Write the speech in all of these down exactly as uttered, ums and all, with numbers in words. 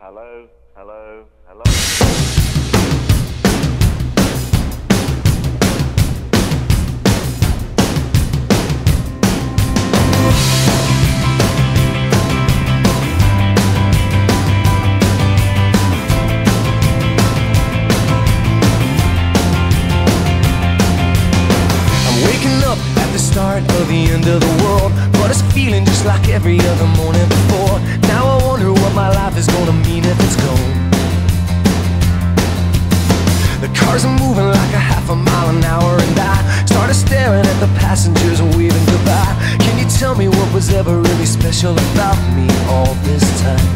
Hello, hello, hello. Of the end of the world, but it's feeling just like every other morning before. Now I wonder what my life is gonna mean if it's gone. The cars are moving like a half a mile an hour, and I started staring at the passengers and waving goodbye. Can you tell me what was ever really special about me all this time?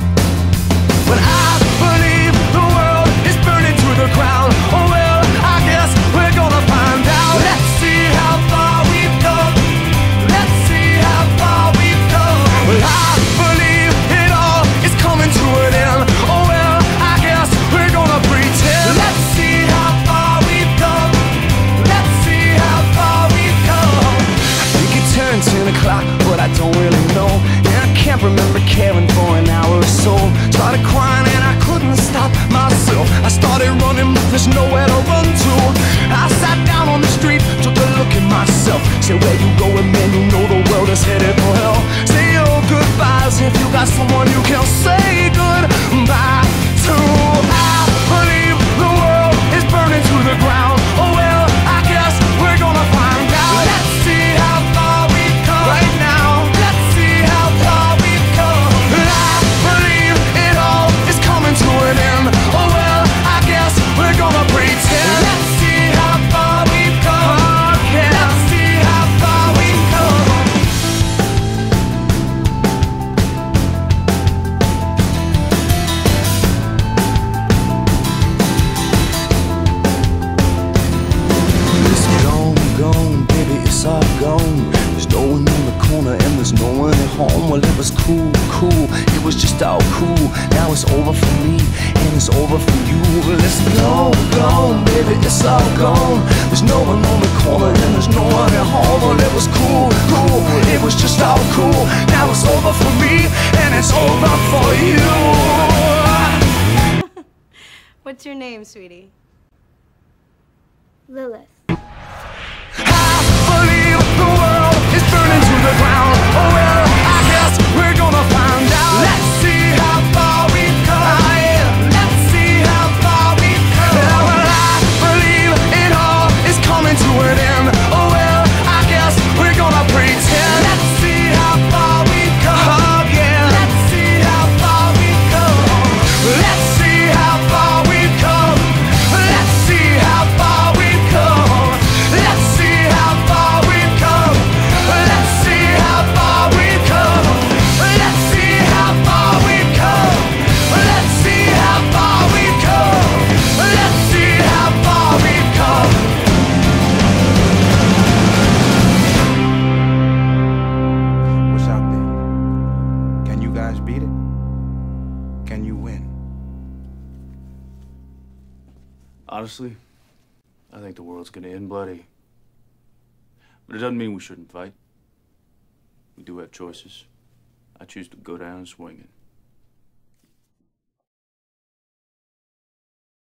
But I believe the world is burning to the ground. Oh well, I guess we're gonna find out. Let's see how far we've gone. But I don't really know, and I can't remember caring for an hour or so. Started crying and I couldn't stop myself. I started running but there's nowhere to run to. I sat down on the street, took a look at myself. Said, where you going, man? You know the world is headed for hell. Say your goodbyes if you got someone you can say goodbye to. I believe the world is burning to the ground. Oh well, I guess we're gonna find out. Let's see how far. Right now, let's see how far we've come. I believe it all is coming to an end. Oh well, I guess we're gonna pretend. Let's see how far we've come. Let's see how far we've come. It's gone, gone, baby, it's all gone. There's no one in the corner and there's no one at home. Well, it was cool, cool, it was just all cool. Now it's over for me and it's over for you. Well, it's gone, gone, baby, it's all gone. There's no one on the corner and there's no one at home. Well, it was cool, cool, it was just all cool. Now it's over for me and it's over for you. What's your name, sweetie? Lilith. The ground. Oh well, I guess we're gonna find out. Let's see how far we've come. Let's see how far we've come. Now well, I believe it all is coming to an end. Oh well, I guess we're gonna pretend. Let's see how far we've come. Oh yeah. Let's see how far we've come. Let's see how far we've come. Let's see how far we've come. Let's see how far we've come. Let's see how far we've come. Let's see how far we've come. Let's see how far we've come. Let's see how far we've come. What's out there? Can you guys beat it? Can you win? Honestly, I think the world's gonna end bloody. But it doesn't mean we shouldn't fight. We do have choices. I choose to go down swinging.